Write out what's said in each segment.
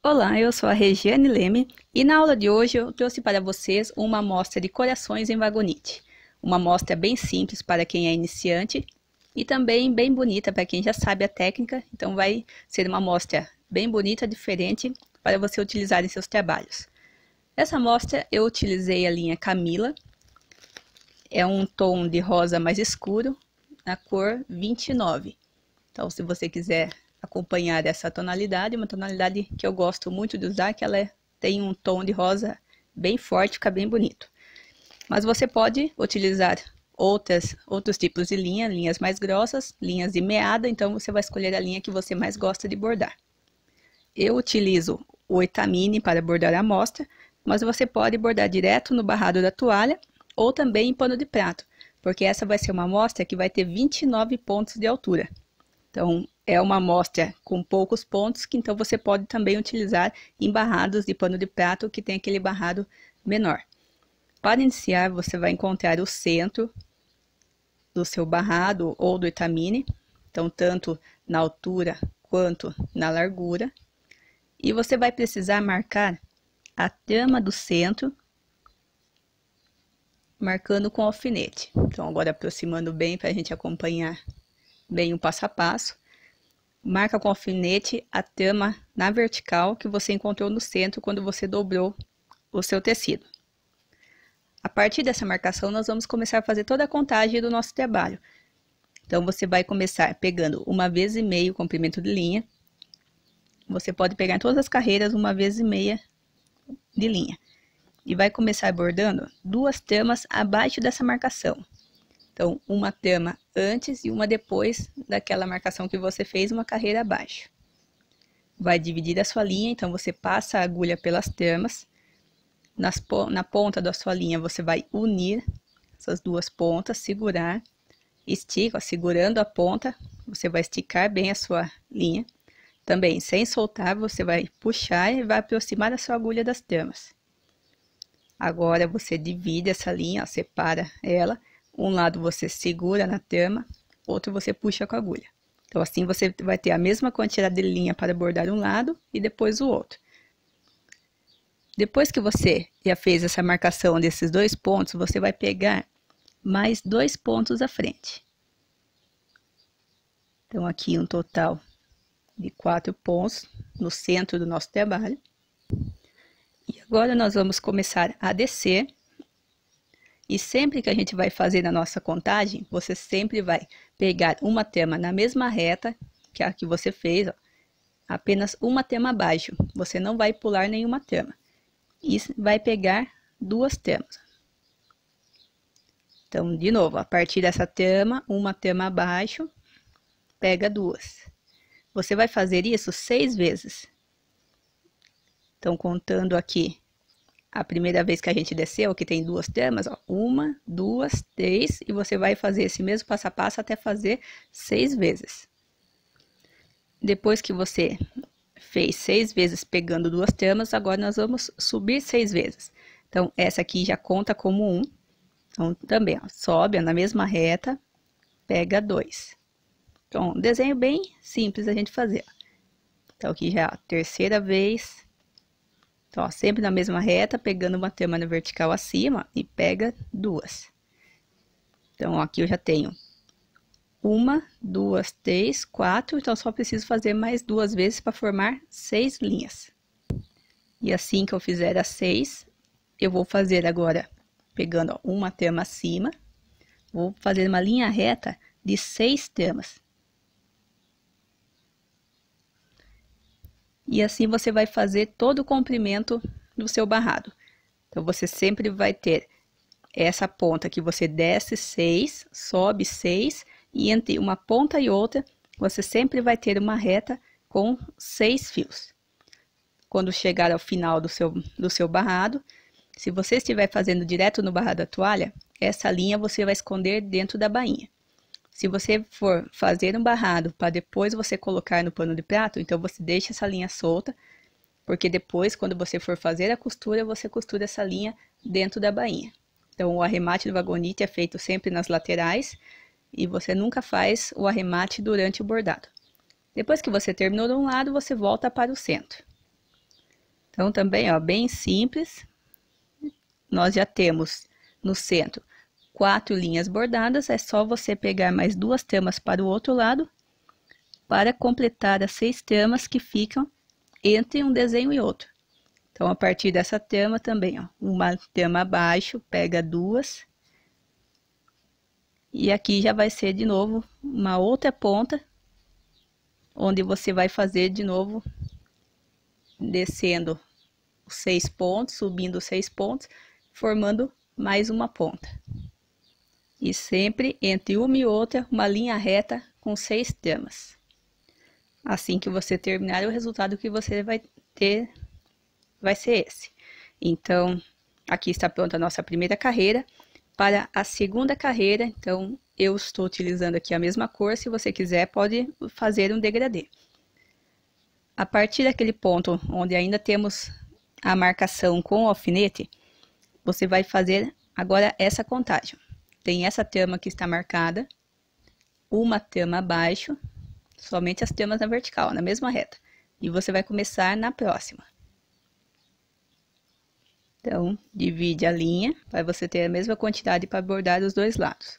Olá, eu sou a Regiane Leme e na aula de hoje eu trouxe para vocês uma amostra de corações em Vagonite. Uma amostra bem simples para quem é iniciante e também bem bonita para quem já sabe a técnica, então vai ser uma amostra bem bonita, diferente, para você utilizar em seus trabalhos. Essa amostra eu utilizei a linha Camila, é um tom de rosa mais escuro, na cor 29. Então se você quiser acompanhar essa tonalidade, uma tonalidade que eu gosto muito de usar, que ela tem um tom de rosa bem forte, fica bem bonito. Mas você pode utilizar outros tipos de linha, linhas mais grossas, linhas de meada, então você vai escolher a linha que você mais gosta de bordar. Eu utilizo o Etamine para bordar a amostra, mas você pode bordar direto no barrado da toalha ou também em pano de prato, porque essa vai ser uma amostra que vai ter 29 pontos de altura. Então, é uma amostra com poucos pontos, que então você pode também utilizar em barrados de pano de prato, que tem aquele barrado menor. Para iniciar, você vai encontrar o centro do seu barrado ou do Etamine, então tanto na altura quanto na largura. E você vai precisar marcar a trama do centro, marcando com alfinete. Então agora aproximando bem para a gente acompanhar bem o passo a passo. Marca com alfinete a trama na vertical que você encontrou no centro quando você dobrou o seu tecido. A partir dessa marcação, nós vamos começar a fazer toda a contagem do nosso trabalho. Então, você vai começar pegando 1,5 vezes o comprimento de linha. Você pode pegar todas as carreiras 1,5 vezes de linha. E vai começar bordando duas tramas abaixo dessa marcação. Então, uma trama antes e uma depois daquela marcação que você fez, uma carreira abaixo. Vai dividir a sua linha, então você passa a agulha pelas tramas. Na ponta da sua linha você vai unir essas duas pontas, segurar, estica, segurando a ponta, você vai esticar bem a sua linha. Também, sem soltar, você vai puxar e vai aproximar a sua agulha das tramas. Agora você divide essa linha, ó, separa ela. Um lado você segura na trama, outro você puxa com a agulha. Então assim você vai ter a mesma quantidade de linha para bordar um lado e depois o outro. Depois que você já fez essa marcação desses dois pontos, você vai pegar mais dois pontos à frente. Então aqui um total de 4 pontos no centro do nosso trabalho. E agora nós vamos começar a descer. E sempre que a gente vai fazer a nossa contagem, você sempre vai pegar uma trama na mesma reta que a que você fez, ó, apenas uma trama abaixo. Você não vai pular nenhuma trama. E vai pegar duas tramas. Então, de novo, a partir dessa trama, uma trama abaixo, pega duas. Você vai fazer isso 6 vezes. Então, contando aqui. A primeira vez que a gente desceu, que tem duas tramas, ó, 1, 2, 3, e você vai fazer esse mesmo passo a passo até fazer 6 vezes. Depois que você fez 6 vezes pegando duas tramas, agora nós vamos subir 6 vezes. Então, essa aqui já conta como 1. Então, também, ó, sobe, ó, na mesma reta, pega 2. Então, um desenho bem simples a gente fazer. Ó. Então, aqui já é a terceira vez. Então, ó, sempre na mesma reta, pegando uma trama na vertical acima e pega duas. Então, ó, aqui eu já tenho 1, 2, 3, 4. Então, só preciso fazer mais 2 vezes para formar 6 linhas. E assim que eu fizer as 6, eu vou fazer agora, pegando ó, uma trama acima, vou fazer uma linha reta de 6 tramas. E assim você vai fazer todo o comprimento do seu barrado. Então, você sempre vai ter essa ponta que você desce 6, sobe 6, e entre uma ponta e outra, você sempre vai ter uma reta com 6 fios. Quando chegar ao final do seu barrado, se você estiver fazendo direto no barrado da toalha, essa linha você vai esconder dentro da bainha. Se você for fazer um barrado para depois você colocar no pano de prato, então você deixa essa linha solta, porque depois, quando você for fazer a costura, você costura essa linha dentro da bainha. Então, o arremate do Vagonite é feito sempre nas laterais e você nunca faz o arremate durante o bordado. Depois que você terminou de um lado, você volta para o centro. Então, também, ó, bem simples. Nós já temos no centro 4 linhas bordadas, é só você pegar mais 2 tramas para o outro lado, para completar as 6 tramas que ficam entre um desenho e outro. Então, a partir dessa trama também, ó, uma trama abaixo, pega 2. E aqui já vai ser de novo uma outra ponta, onde você vai fazer de novo, descendo os 6 pontos, subindo os 6 pontos, formando mais uma ponta. E sempre entre uma e outra, uma linha reta com 6 tramas. Assim que você terminar, o resultado que você vai ter vai ser esse. Então, aqui está pronta a nossa primeira carreira. Para a segunda carreira, então, eu estou utilizando aqui a mesma cor. Se você quiser, pode fazer um degradê. A partir daquele ponto onde ainda temos a marcação com o alfinete, você vai fazer agora essa contagem. Tem essa trama que está marcada, uma trama abaixo, somente as tramas na vertical, na mesma reta. E você vai começar na próxima. Então, divide a linha, para você ter a mesma quantidade para bordar os 2 lados.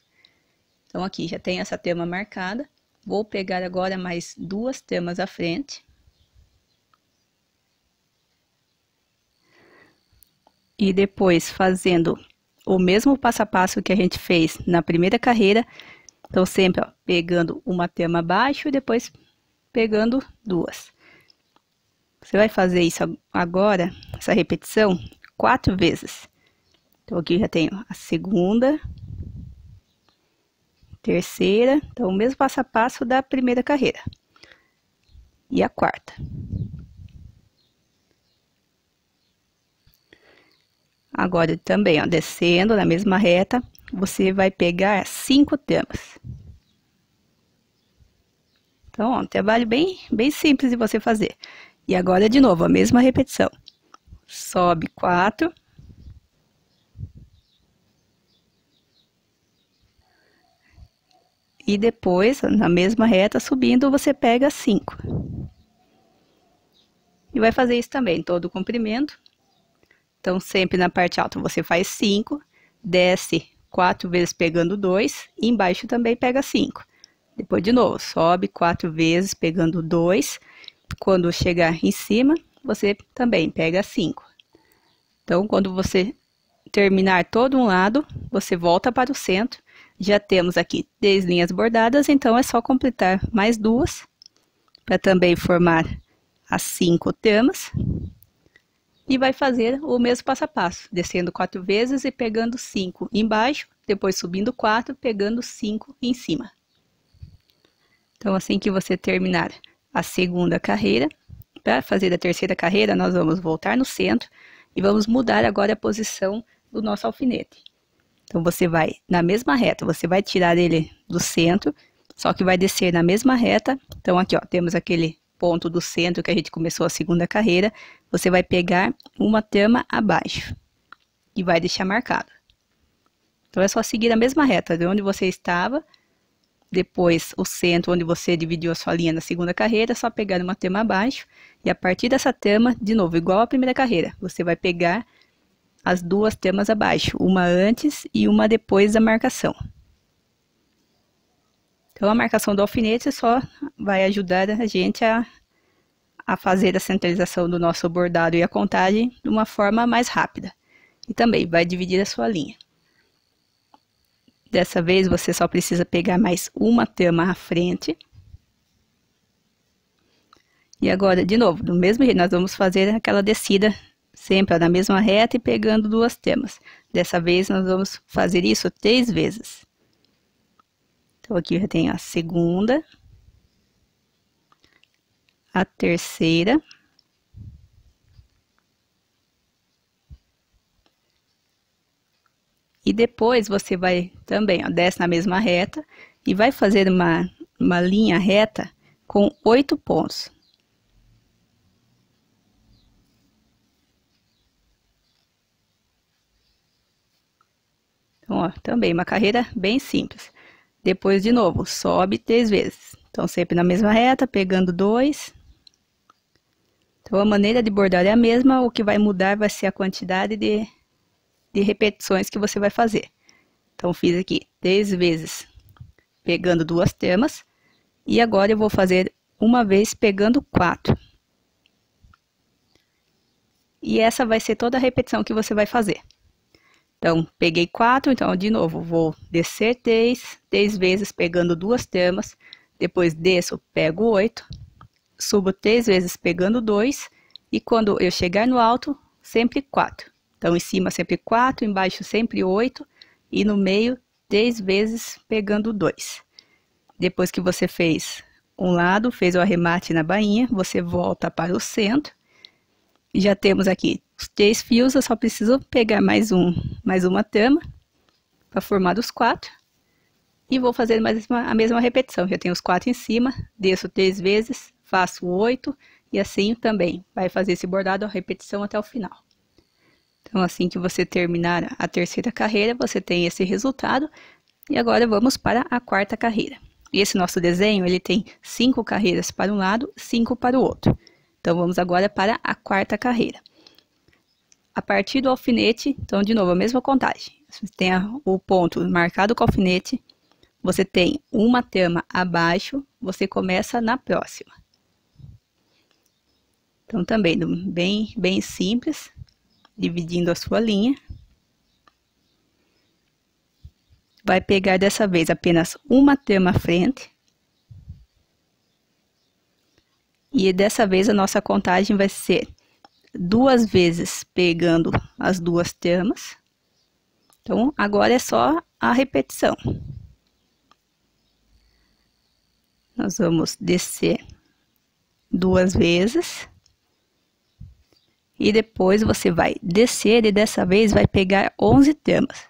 Então, aqui já tem essa trama marcada. Vou pegar agora mais 2 tramas à frente. E depois, fazendo o mesmo passo a passo que a gente fez na primeira carreira, então sempre, ó, pegando uma trama abaixo e depois pegando 2. Você vai fazer isso agora, essa repetição, 4 vezes. Então aqui já tenho a segunda, terceira, então o mesmo passo a passo da primeira carreira. E a quarta. Agora também, ó, descendo na mesma reta, você vai pegar 5 tramas. Então, ó, um trabalho bem simples de você fazer. E agora, de novo, a mesma repetição. Sobe 4. E depois, na mesma reta, subindo, você pega 5. E vai fazer isso também, todo o comprimento. Então, sempre na parte alta você faz 5, desce 4 vezes pegando 2, e embaixo também pega 5. Depois, de novo, sobe 4 vezes pegando 2, quando chegar em cima, você também pega 5. Então, quando você terminar todo um lado, você volta para o centro. Já temos aqui 3 linhas bordadas, então é só completar mais 2, para também formar as 5 tramas. E vai fazer o mesmo passo a passo, descendo 4 vezes e pegando 5 embaixo, depois subindo 4, pegando 5 em cima. Então, assim que você terminar a segunda carreira, para fazer a terceira carreira, nós vamos voltar no centro e vamos mudar agora a posição do nosso alfinete. Então, você vai na mesma reta, você vai tirar ele do centro, só que vai descer na mesma reta. Então, aqui, ó, temos aquele ponto do centro que a gente começou a segunda carreira, você vai pegar uma trama abaixo e vai deixar marcado. Então, é só seguir a mesma reta de onde você estava, depois o centro onde você dividiu a sua linha na segunda carreira, é só pegar uma trama abaixo e a partir dessa trama, de novo, igual à primeira carreira, você vai pegar as 2 tramas abaixo, uma antes e uma depois da marcação. Então, a marcação do alfinete só vai ajudar a gente a fazer a centralização do nosso bordado e a contagem de uma forma mais rápida. E também vai dividir a sua linha. Dessa vez, você só precisa pegar mais uma trama à frente. E agora, de novo, do mesmo jeito, nós vamos fazer aquela descida sempre na mesma reta e pegando 2 tramas. Dessa vez, nós vamos fazer isso 3 vezes. Então, aqui já tem a segunda, a terceira, e depois você vai também, ó, desce na mesma reta e vai fazer uma linha reta com 8 pontos. Então, ó, também uma carreira bem simples. Depois, de novo, sobe 3 vezes. Então, sempre na mesma reta, pegando 2. Então a maneira de bordar é a mesma, o que vai mudar vai ser a quantidade de repetições que você vai fazer. Então fiz aqui 3 vezes pegando 2 temas, e agora eu vou fazer uma vez pegando 4. E essa vai ser toda a repetição que você vai fazer. Então, peguei 4, então de novo, vou descer 3 vezes pegando 2 temas, depois desço, pego 8, subo 3 vezes pegando 2, e quando eu chegar no alto, sempre 4. Então, em cima sempre 4, embaixo sempre 8, e no meio 3 vezes pegando 2. Depois que você fez um lado, fez o arremate na bainha, você volta para o centro. Já temos aqui os 3 fios, eu só preciso pegar mais uma trama para formar os 4. E vou fazer a mesma repetição, já tenho os 4 em cima, desço 3 vezes, faço 8 e assim também. Vai fazer esse bordado, a repetição até o final. Então assim que você terminar a 3ª carreira, você tem esse resultado. E agora vamos para a 4ª carreira. E esse nosso desenho, ele tem 5 carreiras para um lado, 5 para o outro. Então, vamos agora para a 4ª carreira. A partir do alfinete, então, de novo, a mesma contagem. Você tem o ponto marcado com o alfinete, você tem uma trama abaixo, você começa na próxima. Então, também, bem simples, dividindo a sua linha. Vai pegar dessa vez apenas uma trama à frente. E dessa vez a nossa contagem vai ser 2 vezes pegando as 2 tramas. Então, agora é só a repetição. Nós vamos descer 2 vezes. E depois você vai descer e dessa vez vai pegar 11 tramas.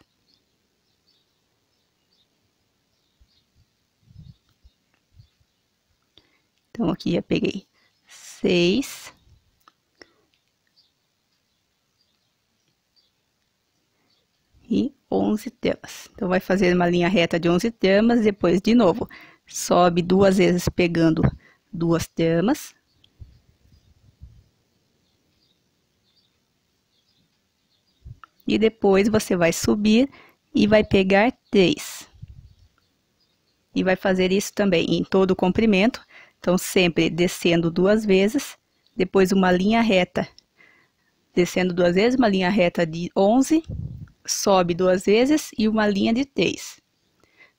Então, aqui já peguei 6, e 11 tramas. Então, vai fazer uma linha reta de 11 tramas, depois, de novo, sobe 2 vezes pegando 2 tramas. E depois, você vai subir e vai pegar 3. E vai fazer isso também em todo o comprimento. Então, sempre descendo 2 vezes, depois uma linha reta, descendo 2 vezes, uma linha reta de 11, sobe 2 vezes e uma linha de 3.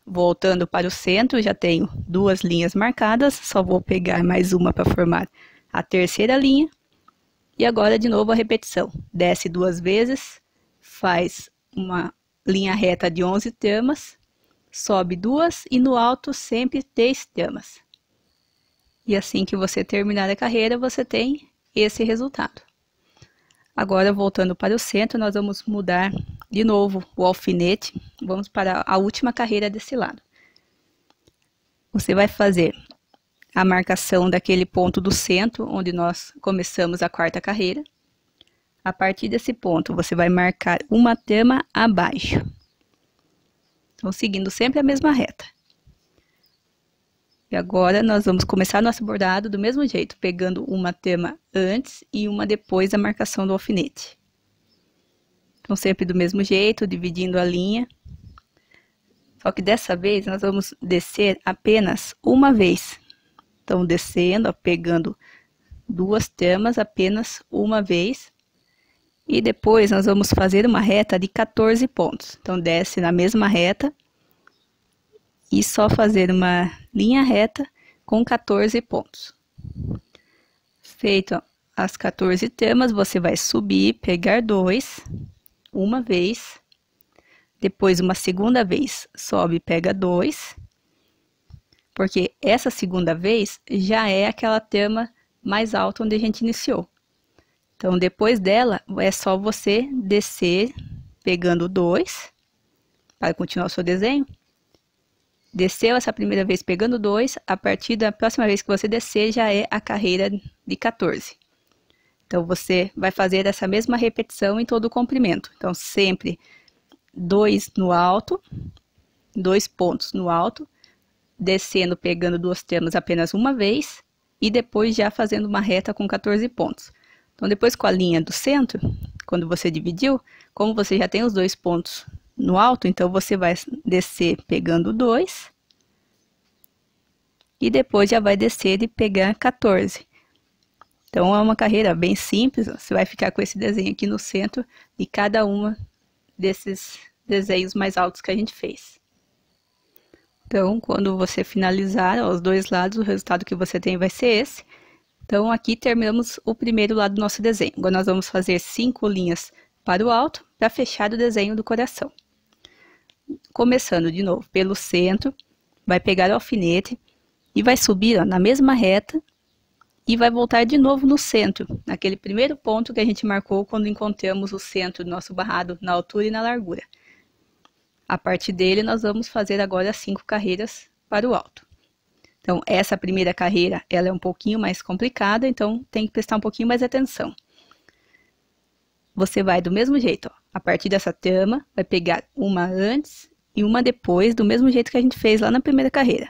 Voltando para o centro, já tenho 2 linhas marcadas, só vou pegar mais uma para formar a 3ª linha. E agora, de novo, a repetição. Desce 2 vezes, faz uma linha reta de 11 tramas, sobe 2 e no alto sempre 3 tramas. E assim que você terminar a carreira, você tem esse resultado. Agora, voltando para o centro, nós vamos mudar de novo o alfinete. Vamos para a última carreira desse lado. Você vai fazer a marcação daquele ponto do centro, onde nós começamos a 4ª carreira. A partir desse ponto, você vai marcar uma trama abaixo. Então, seguindo sempre a mesma reta. E agora, nós vamos começar nosso bordado do mesmo jeito, pegando uma trama antes e uma depois da marcação do alfinete. Então, sempre do mesmo jeito, dividindo a linha. Só que dessa vez, nós vamos descer apenas uma vez. Então, descendo, ó, pegando 2 tramas apenas uma vez. E depois, nós vamos fazer uma reta de 14 pontos. Então, desce na mesma reta. E só fazer uma linha reta com 14 pontos. Feito as 14 tramas, você vai subir, pegar 2, uma vez. Depois, uma segunda vez, sobe e pega 2. Porque essa segunda vez já é aquela trama mais alta onde a gente iniciou. Então, depois dela, é só você descer pegando 2, para continuar o seu desenho. Desceu essa primeira vez pegando 2, a partir da próxima vez que você descer, já é a carreira de 14. Então, você vai fazer essa mesma repetição em todo o comprimento. Então, sempre 2 no alto, 2 pontos no alto, descendo, pegando 2 tramas apenas uma vez, e depois já fazendo uma reta com 14 pontos. Então, depois com a linha do centro, quando você dividiu, como você já tem os dois pontos no alto, então você vai descer pegando 2 e depois já vai descer e pegar 14. Então, é uma carreira bem simples, você vai ficar com esse desenho aqui no centro de cada uma desses desenhos mais altos que a gente fez. Então, quando você finalizar aos dois lados, o resultado que você tem vai ser esse. Então, aqui terminamos o primeiro lado do nosso desenho. Agora, nós vamos fazer 5 linhas para o alto, para fechar o desenho do coração. Começando de novo pelo centro, vai pegar o alfinete e vai subir ó, na mesma reta, e vai voltar de novo no centro, naquele primeiro ponto que a gente marcou quando encontramos o centro do nosso barrado na altura e na largura. A partir dele, nós vamos fazer agora 5 carreiras para o alto. Então, essa primeira carreira, ela é um pouquinho mais complicada, então tem que prestar um pouquinho mais atenção. Você vai do mesmo jeito, ó, a partir dessa trama, vai pegar uma antes e uma depois, do mesmo jeito que a gente fez lá na primeira carreira.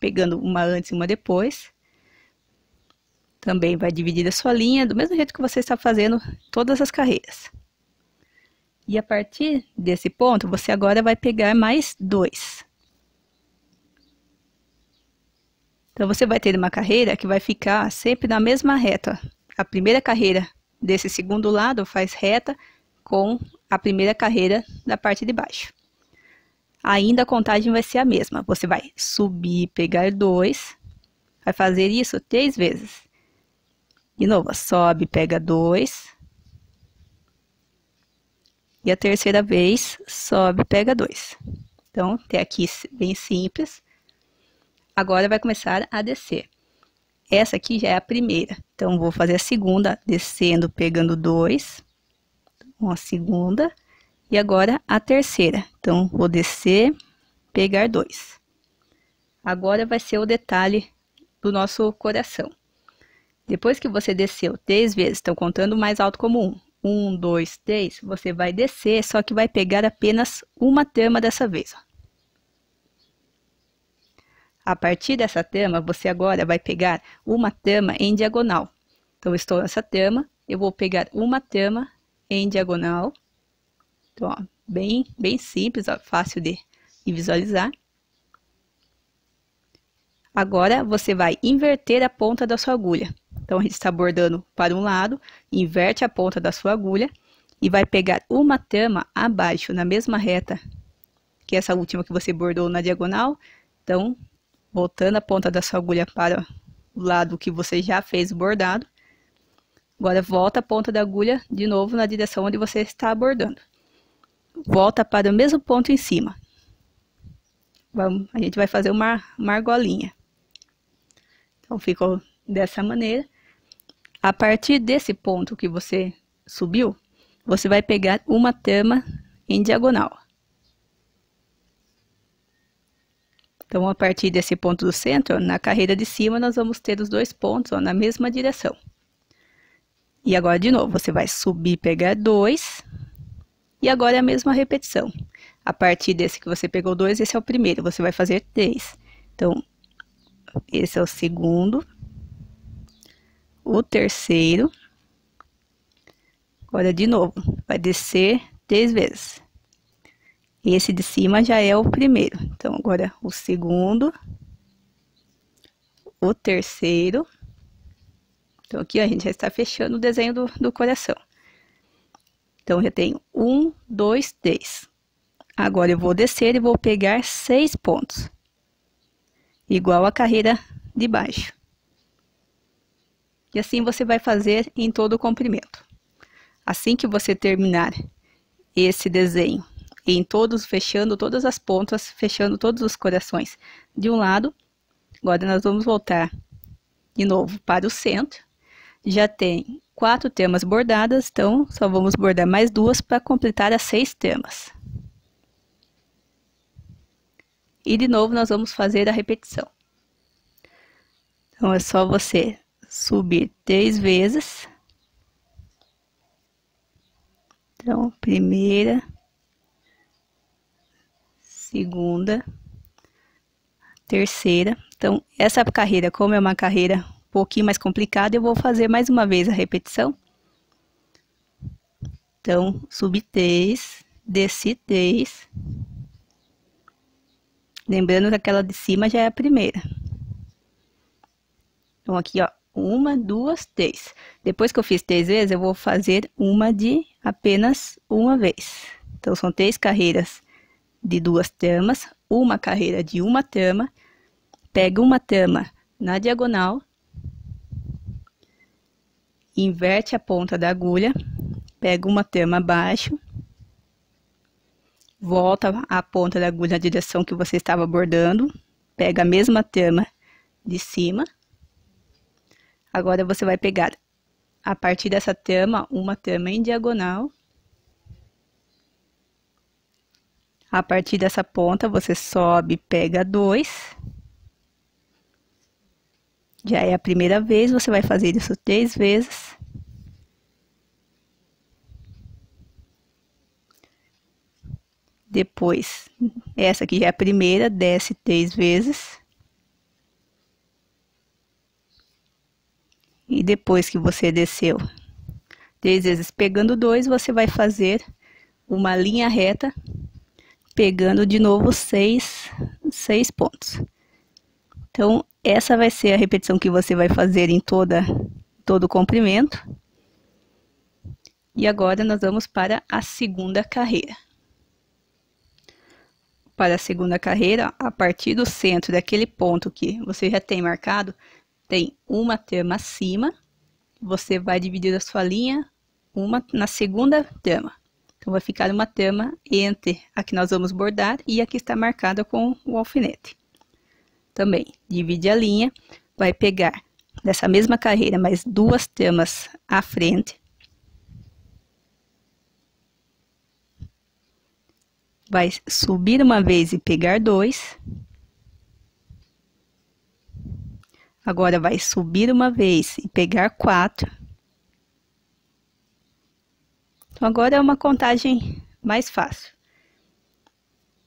Pegando uma antes e uma depois. Também vai dividir a sua linha, do mesmo jeito que você está fazendo todas as carreiras. E a partir desse ponto, você agora vai pegar mais 2. Então, você vai ter uma carreira que vai ficar sempre na mesma reta. A primeira carreira desse segundo lado faz reta com a primeira carreira da parte de baixo. Ainda a contagem vai ser a mesma. Você vai subir, pegar 2, vai fazer isso 3 vezes. De novo, sobe, pega 2. E a terceira vez, sobe, pega 2. Então, até aqui bem simples. Agora vai começar a descer. Essa aqui já é a primeira. Então, vou fazer a segunda, descendo, pegando 2. Então, a segunda. E agora a terceira. Então, vou descer, pegar 2. Agora vai ser o detalhe do nosso coração. Depois que você desceu 3 vezes, então contando o mais alto como 1. 1, 2, 3, você vai descer, só que vai pegar apenas uma trama dessa vez. Ó. A partir dessa trama, você agora vai pegar uma trama em diagonal. Então, estou nessa trama, eu vou pegar uma trama em diagonal. Então, ó, bem simples, ó, fácil de visualizar. Agora, você vai inverter a ponta da sua agulha. Então, a gente está bordando para um lado, inverte a ponta da sua agulha e vai pegar uma trama abaixo, na mesma reta que essa última que você bordou na diagonal. Então, voltando a ponta da sua agulha para o lado que você já fez o bordado. Agora, volta a ponta da agulha de novo na direção onde você está bordando. Volta para o mesmo ponto em cima. A gente vai fazer uma argolinha. Então, ficou dessa maneira. A partir desse ponto que você subiu, você vai pegar uma trama em diagonal. Então, a partir desse ponto do centro, ó, na carreira de cima, nós vamos ter os 2 pontos ó, na mesma direção. E agora, de novo, você vai subir, pegar 2. E agora é a mesma repetição. A partir desse que você pegou 2, esse é o primeiro. Você vai fazer 3. Então, esse é o segundo. O terceiro. Agora, de novo, vai descer 3 vezes. Esse de cima já é o primeiro. Então, agora o segundo. O terceiro. Então, aqui a gente já está fechando o desenho do coração. Então, já tenho 1, 2, 3. Agora, eu vou descer e vou pegar 6 pontos. Igual a carreira de baixo. E assim você vai fazer em todo o comprimento. Assim que você terminar esse desenho, em todos, fechando todas as pontas, fechando todos os corações de um lado, agora nós vamos voltar de novo para o centro. Já tem 4 tramas bordadas, então só vamos bordar mais 2 para completar as 6 tramas. E de novo nós vamos fazer a repetição. Então é só você subir 3 vezes. Então, primeira, segunda, terceira. Então, essa carreira, como é uma carreira pouquinho mais complicado, eu vou fazer mais uma vez a repetição. Então, subi 3, desci 3. Lembrando que aquela de cima já é a primeira. Então, aqui, ó, 1, 2, 3. Depois que eu fiz 3 vezes, eu vou fazer uma de apenas uma vez. Então, são 3 carreiras de 2 tramas, uma carreira de uma trama, pega uma trama na diagonal, inverte a ponta da agulha, pega uma trama abaixo, volta a ponta da agulha na direção que você estava bordando, pega a mesma trama de cima. Agora, você vai pegar, a partir dessa trama, uma trama em diagonal. A partir dessa ponta, você sobe, pega 2. Já é a primeira vez, você vai fazer isso 3 vezes. Depois, essa aqui já é a primeira, desce 3 vezes. E depois que você desceu 3 vezes pegando 2, você vai fazer uma linha reta, pegando de novo 6 pontos. Então, essa vai ser a repetição que você vai fazer em todo o comprimento. E agora, nós vamos para a segunda carreira. Para a segunda carreira, a partir do centro daquele ponto que você já tem marcado, tem uma trama acima, você vai dividir a sua linha uma na segunda trama. Então, vai ficar uma trama entre a que nós vamos bordar e a que está marcada com o alfinete. Também, divide a linha, vai pegar dessa mesma carreira mais 2 tramas à frente. Vai subir uma vez e pegar 2. Agora, vai subir uma vez e pegar 4. Então, agora é uma contagem mais fácil.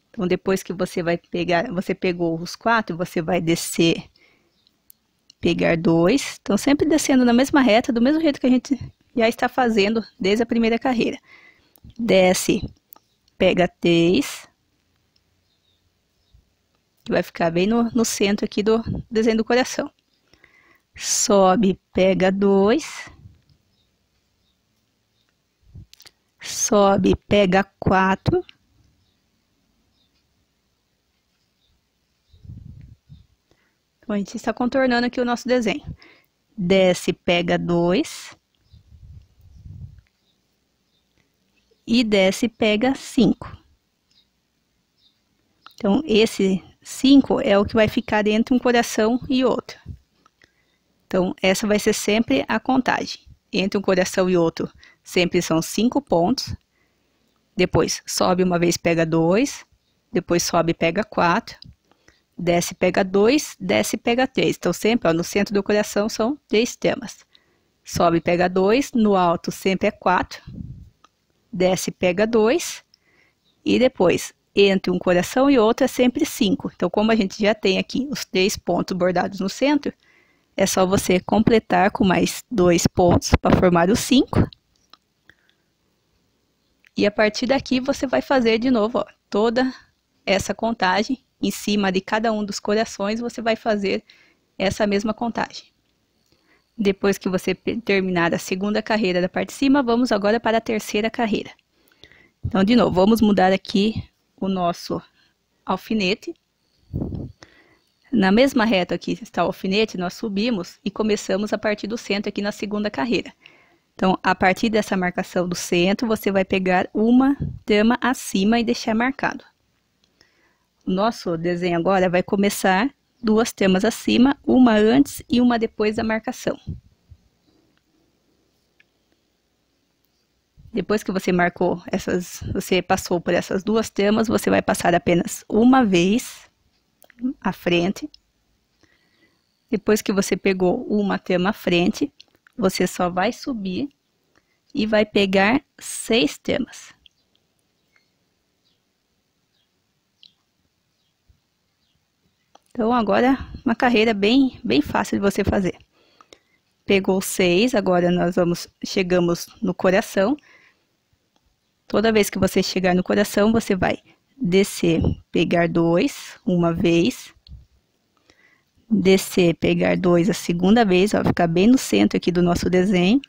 Então, depois que você vai pegar, você pegou os 4, você vai descer, pegar 2. Então, sempre descendo na mesma reta, do mesmo jeito que a gente já está fazendo desde a primeira carreira. Desce, pega 3. Que vai ficar bem no centro aqui do desenho do coração. Sobe, pega 2. Sobe, pega 4. Então, a gente está contornando aqui o nosso desenho. Desce, pega 2. E desce, pega 5. Então, esse 5 é o que vai ficar entre um coração e outro. Então, essa vai ser sempre a contagem. Entre um coração e outro, sempre são 5 pontos. Depois, sobe uma vez, pega 2. Depois, sobe, pega 4. Desce, pega 2. Desce, pega 3. Então, sempre, ó, no centro do coração são 3 tramas. Sobe, pega 2. No alto, sempre é 4. Desce, pega 2. E depois, entre um coração e outro é sempre 5. Então, como a gente já tem aqui os 3 pontos bordados no centro, é só você completar com mais 2 pontos para formar os 5. E a partir daqui, você vai fazer de novo, ó, toda essa contagem. Em cima de cada um dos corações, você vai fazer essa mesma contagem. Depois que você terminar a segunda carreira da parte de cima, vamos agora para a terceira carreira. Então, de novo, vamos mudar aqui o nosso alfinete. Na mesma reta aqui está o alfinete, nós subimos e começamos a partir do centro aqui na segunda carreira. Então, a partir dessa marcação do centro, você vai pegar uma trama acima e deixar marcado. O nosso desenho agora vai começar 2 tramas acima, uma antes e uma depois da marcação. Depois que você marcou você passou por essas 2 tramas, você vai passar apenas uma vez à frente. Depois que você pegou uma trama à frente, você só vai subir e vai pegar 6 tramas. Então, agora, uma carreira bem fácil de você fazer. pegou 6, agora nós chegamos no coração. Toda vez que você chegar no coração, você vai descer, pegar 2 uma vez, descer, pegar 2 a segunda vez, vai ficar bem no centro aqui do nosso desenho.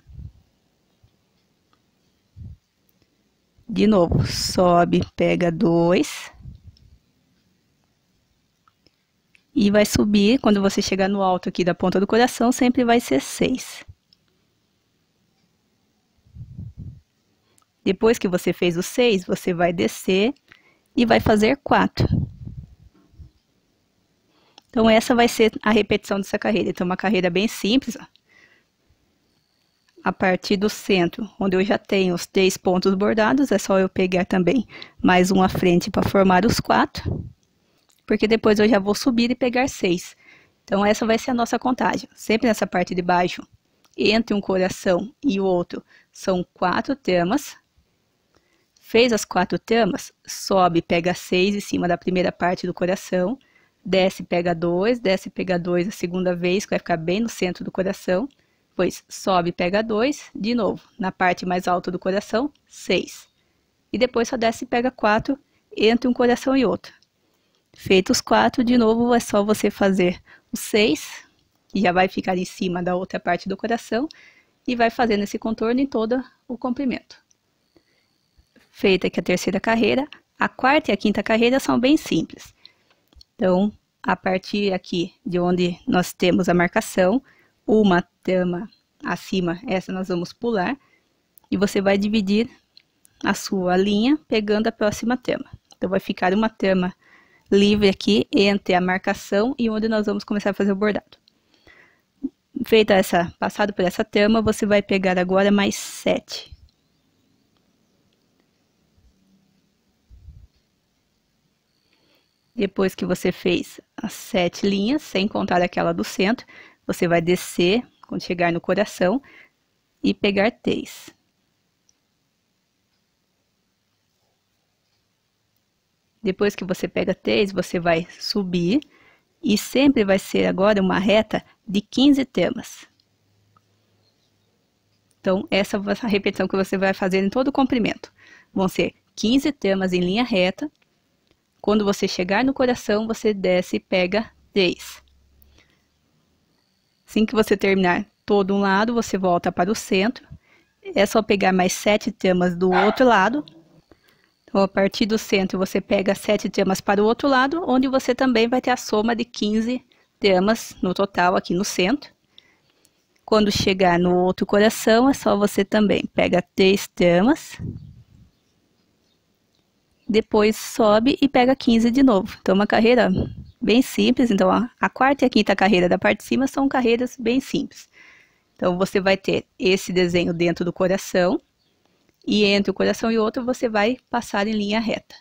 De novo, sobe, pega 2. E vai subir, quando você chegar no alto aqui da ponta do coração, sempre vai ser 6. Depois que você fez o 6, você vai descer e vai fazer 4. Então, essa vai ser a repetição dessa carreira. Então, uma carreira bem simples, ó. A partir do centro, onde eu já tenho os 3 pontos bordados, é só eu pegar também mais um à frente para formar os 4, porque depois eu já vou subir e pegar 6. Então, essa vai ser a nossa contagem. Sempre nessa parte de baixo, entre um coração e o outro, são 4 tramas. Fez as 4 tramas, sobe, pega 6 em cima da primeira parte do coração, desce, pega 2 a segunda vez, que vai ficar bem no centro do coração. Depois, sobe, pega 2, de novo, na parte mais alta do coração, 6. E depois só desce e pega 4, entre um coração e outro. Feito os 4, de novo, é só você fazer os 6, que já vai ficar em cima da outra parte do coração, e vai fazendo esse contorno em todo o comprimento. Feita aqui a terceira carreira, a quarta e a quinta carreira são bem simples. Então, a partir aqui de onde nós temos a marcação, uma trama acima, essa nós vamos pular, e você vai dividir a sua linha pegando a próxima trama. Então, vai ficar uma trama livre aqui entre a marcação e onde nós vamos começar a fazer o bordado. Passado por essa trama, você vai pegar agora mais 7. Depois que você fez as 7 linhas, sem contar aquela do centro, você vai descer, quando chegar no coração, e pegar 3. Depois que você pega 3, você vai subir, e sempre vai ser agora uma reta de 15 tramas. Então, essa é a repetição que você vai fazer em todo o comprimento. Vão ser 15 tramas em linha reta. Quando você chegar no coração, você desce e pega 3. Assim que você terminar todo um lado, você volta para o centro. É só pegar mais 7 tramas do outro lado. Então, a partir do centro, você pega 7 tramas para o outro lado, onde você também vai ter a soma de 15 tramas no total aqui no centro. Quando chegar no outro coração, é só você também pega 3 tramas. Depois sobe e pega 15 de novo. Então, uma carreira bem simples. Então, a quarta e a quinta carreira da parte de cima são carreiras bem simples. Então, você vai ter esse desenho dentro do coração, e entre o coração e outro, você vai passar em linha reta.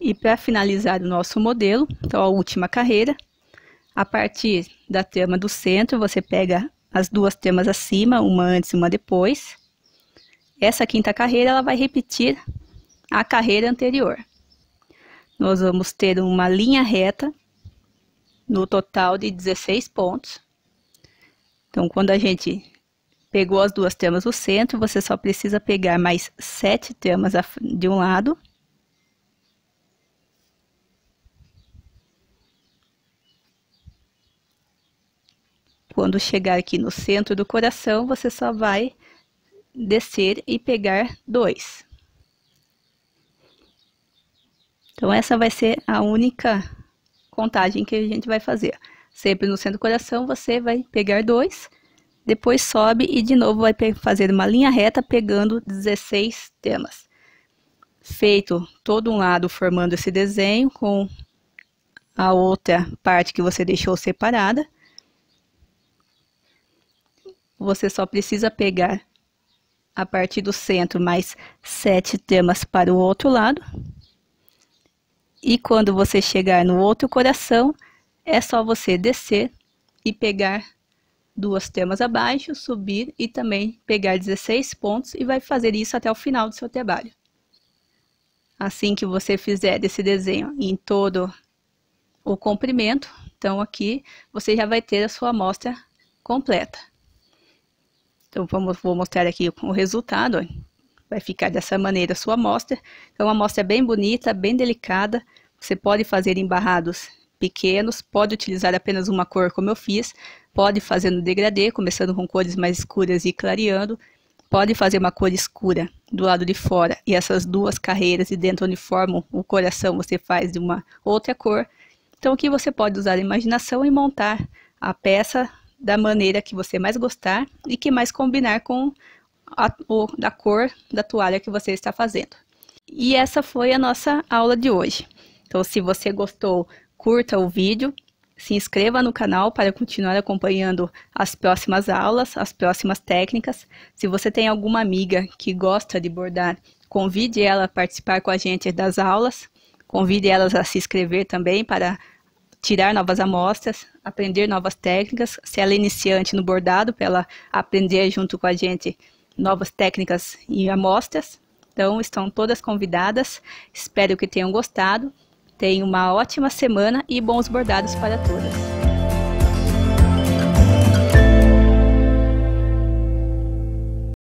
E para finalizar o nosso modelo, então, a última carreira, a partir da trama do centro, você pega as 2 tramas acima, uma antes e uma depois. Essa quinta carreira, ela vai repetir a carreira anterior. Nós vamos ter uma linha reta no total de 16 pontos. Então, quando a gente pegou as 2 tramas do centro, você só precisa pegar mais 7 tramas de um lado. Quando chegar aqui no centro do coração, você só vai descer e pegar 2. Então, essa vai ser a única contagem que a gente vai fazer. Sempre no centro do coração, você vai pegar 2, depois sobe e de novo vai fazer uma linha reta pegando 16 tramas. Feito todo um lado formando esse desenho com a outra parte que você deixou separada, você só precisa pegar a partir do centro mais 7 tramas para o outro lado. E quando você chegar no outro coração, é só você descer e pegar 2 tramas abaixo, subir e também pegar 16 pontos, e vai fazer isso até o final do seu trabalho. Assim que você fizer esse desenho em todo o comprimento, então aqui você já vai ter a sua amostra completa. Então, vou mostrar aqui o resultado. Vai ficar dessa maneira a sua amostra. Então, uma amostra bem bonita, bem delicada. Você pode fazer embarrados pequenos, pode utilizar apenas uma cor, como eu fiz. Pode fazer no degradê, começando com cores mais escuras e clareando. Pode fazer uma cor escura do lado de fora e essas duas carreiras de dentro onde formam o coração, você faz de uma outra cor. Então aqui você pode usar a imaginação e montar a peça da maneira que você mais gostar e que mais combinar com a cor da toalha que você está fazendo. E essa foi a nossa aula de hoje. Então se você gostou, curta o vídeo. Se inscreva no canal para continuar acompanhando as próximas aulas, as próximas técnicas. Se você tem alguma amiga que gosta de bordar, convide ela a participar com a gente das aulas. Convide elas a se inscrever também para tirar novas amostras, aprender novas técnicas. Se ela é iniciante no bordado, para ela aprender junto com a gente novas técnicas e amostras. Então, estão todas convidadas. Espero que tenham gostado. Tenha uma ótima semana e bons bordados para todas!